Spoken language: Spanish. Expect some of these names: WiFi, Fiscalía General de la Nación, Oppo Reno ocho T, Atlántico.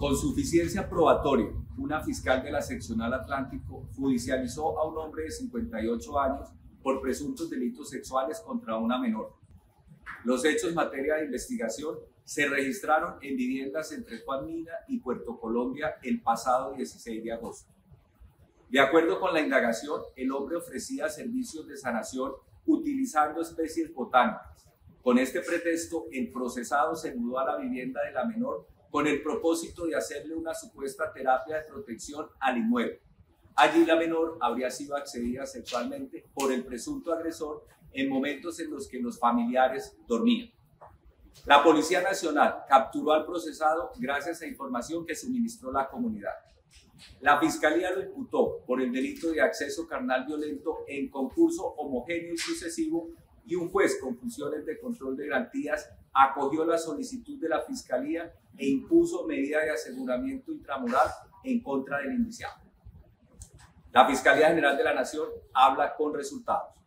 Con suficiencia probatoria, una fiscal de la seccional Atlántico judicializó a un hombre de 58 años por presuntos delitos sexuales contra una menor. Los hechos en materia de investigación se registraron en viviendas entre Juan Mina y Puerto Colombia el pasado 16 de agosto. De acuerdo con la indagación, el hombre ofrecía servicios de sanación utilizando especies botánicas. Con este pretexto, el procesado se mudó a la vivienda de la menor con el propósito de hacerle una supuesta terapia de protección al inmueble. Allí la menor habría sido accedida sexualmente por el presunto agresor en momentos en los que los familiares dormían. La Policía Nacional capturó al procesado gracias a información que suministró la comunidad. La Fiscalía lo imputó por el delito de acceso carnal violento en concurso homogéneo y sucesivo, y un juez con funciones de control de garantías acogió la solicitud de la Fiscalía e impuso medida de aseguramiento intramural en contra del indiciado. La Fiscalía General de la Nación habla con resultados.